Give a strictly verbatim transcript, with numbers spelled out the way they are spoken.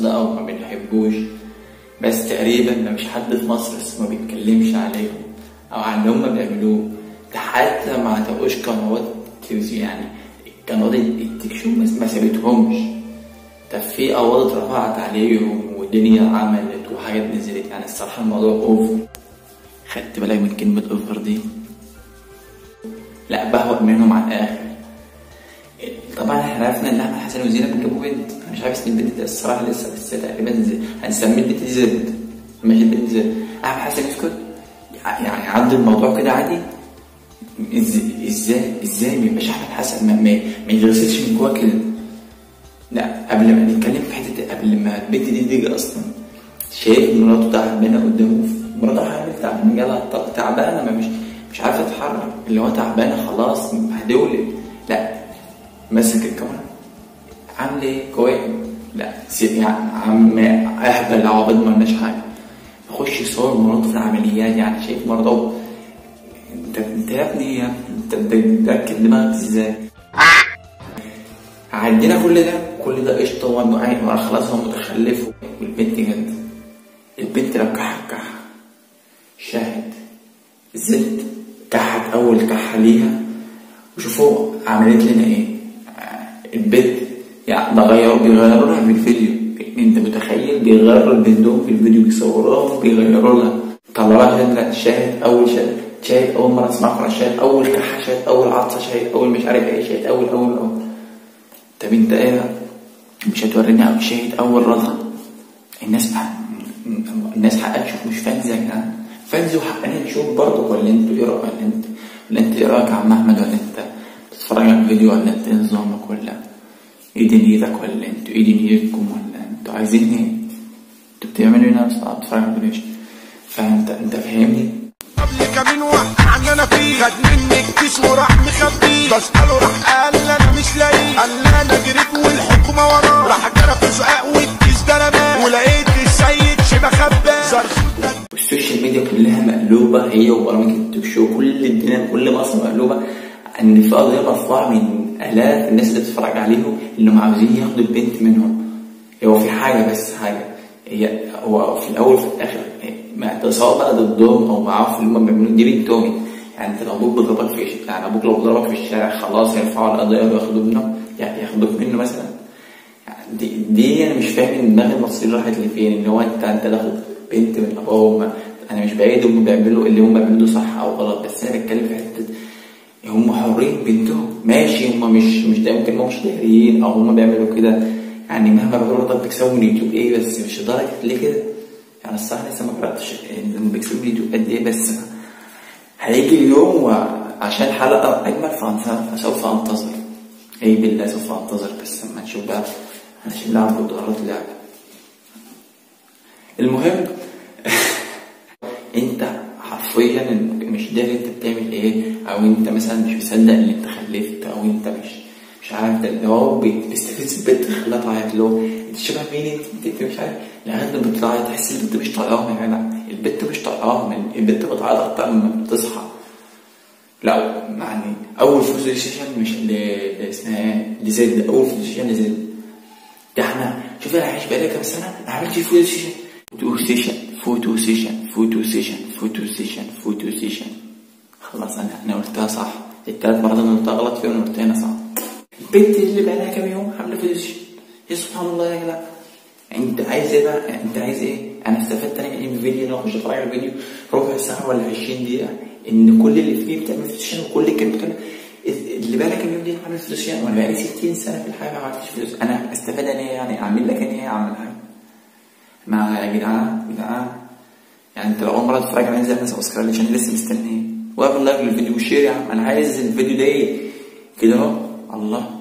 ناسنا او ما بنحبوش، بس تقريبا ما مش حد في مصر بس ما بيتكلمش عليهم او عن اللي هم بيعملوه، ده حتى ما عتقوش قنوات التلفزيون، يعني قنوات التلفزيون ما سابتهمش، ده في قواضي اترفعت عليهم والدنيا عملت وحاجات نزلت، يعني الصراحه الموضوع اوفر. خدت بالك من كلمه اوفر دي؟ لا بهوأ منهم على الاخر. طبعا احنا عرفنا ان احمد حسن وزينب جابوا بنت، انا مش عارف اسم البنت ده الصراحه لسه، بس تقريبا هنسميه البنت دي زد، ماشي البنت زد. احمد حسن يسكت يعني عدى الموضوع كده عادي؟ ازاي ازاي ازاي ما يبقاش احمد حسن ما يتغسلش من جواه كده؟ لا قبل ما نتكلم في حته، قبل ما البنت دي تيجي اصلا شايف مراته تعبانه قدامه، مراته حامل تعبانه تعبانه مش مش عارفه تتحرك، اللي هو تعبانه خلاص هتولد، لا ماسك الكاميرا عامل ايه كويس، لا يعني عم اهبل عواطف ما لناش حاجه، يخش يصور مراته في العمليات، يعني شايف مراته انت انت يا ابني يا انت متاكد دماغك ازاي؟ عدينا كل ده كل ده قشطه وانه خلاص هو متخلف، والبنت جد البنت ركحها كحه شاهد زد كحت اول كحه ليها، وشوفوا عملت لنا ايه البنت، يعني ده غيروا بيغيروا لها في الفيديو، انت متخيل بيغيروا البنتهم في الفيديو بيصوروها بيغيروا لها، طلعوا لنا شاهد اول شاهد شاهد اول مره اسمعها، شاهد اول كحه، شاهد اول عطسه، شاهد اول مش عارف ايه، شاهد اول اول اول طب انت ايه مش هتوريني او شاهد اول رضا؟ الناس حق الناس حقها تشوف، مش فانزه يا جدعان، فانزه وحقنا نشوف برضه، ولا انتوا ايه رايك؟ ولا انت ايه رايك يا عم احمد؟ ولا انت بتتفرج على الفيديو؟ ولا انت نظامك؟ ولا ايه دنيتك؟ ولا انتوا ايه دنيتكم؟ ولا انتوا عايزين ايه؟ انتوا بتعملوا ايه؟ انا بصراحه بتفرج على الفيديو، فانت انت فاهمني؟ قبل كمين وقت انا فيه خد مني الكيس وراح مخبيه، بساله راح قال انا مش لاقيه، قال انا جريت والحكومه وراه، راح اتجرفش اقوي الكيس ده انا باه، ولقيت السيد شبه خباه. والسوشيال ميديا كلها مقلوبه، هي وبرامج التوك شو، كل الدنيا كل مصر مقلوبه، ان في قضيه مرفوعه من الاف الناس اللي بتتفرج عليهم انهم عاوزين ياخدوا البنت منهم. هو في حاجه بس حاجه، هي هو في الاول وفي الاخر اعتصام بقى ضدهم او معاهم في اللي هم بيعملوه، دي بنتهم، يعني انت لو ابوك بيضربك في يعني ابوك لو بيضربك في الشارع خلاص هيرفعوا القضيه وياخدوه منه، يعني ياخدوك منه مثلا، يعني دي, دي انا مش فاهم دماغ المصريين راحت لفين، ان هو انت انت تاخد بنت من ابوهم. انا مش بعيد هم بيعملوا اللي هم بيعملوه صح او غلط، بس انا بتكلم في حته هم حرين بنتهم، ماشي هم مش مش ده ممكن هم مش دهريين او هم بيعملوا كده، يعني مهما بيعملوا بيكسبوا من اليوتيوب ايه، بس مش لدرجه ليه كده؟ يعني الصراحه لسه ما جربتش لما بيكسبوا من اليوتيوب قد ايه، بس هيجي اليوم وعشان حلقه اجمل فسوف انتظر، اي بالله سوف انتظر، بس اما نشوف بقى هنشيل لها عن قدرات اللعبه. المهم انت حرفيا مش داري انت بتعمل ايه، او انت مثلا مش مصدق ان انت خلفت، او انت مش مش عارف ده اللي هو بيستفز البنت خلاها تعيط له، انت شبه مين انت؟ انت مش عارف لغايه لما بتطلع تحس البنت مش طايقاهم، يا جدع البنت مش طايقاهم، البنت بتعيط اكتر ما بتصحى. لا يعني اول فرستريشن مش اللي اسمها لزد، اول فرستريشن لزد ده احنا شوف انا عايش بقالي كام سنه ما عملتش فرستريشن، فوتو سيشن فوتو سيشن فوتو سيشن فوتو سيشن فوتو سيشن خلاص انا انا قلتها صح، التلات مرات انا قلتها غلط فيهم قلتها هنا صح. البنت اللي بقالها كام يوم عامله فوتو سيشن، يا سبحان الله يا جدع، انت عايز ايه بقى؟ انت عايز ايه؟ انا استفدت انا ايه من الفيديو؟ انا اخش اتفرج على الفيديو ربع ساعه ولا عشرين دقيقه ان كل اللي فيه بتعمل فوتو سيشن، وكل كلمه بتعمل اللي بقالها كام يوم دي عامله فوتو سيشن، وانا بقالي ستين سنه في الحياه ما عملتش فوتو سيشن، انا استفاد انا ايه يعني؟ اعمل لك انا ايه؟ اعمل حاجه ما يا جدعان يا جدعان، يعني انت لو اول مره تتفرج على انزل سبسكرايب عشان لسه مستني، واعمل لايك للفيديو وشير يا عم، انا عايز الفيديو ده كده اهو. الله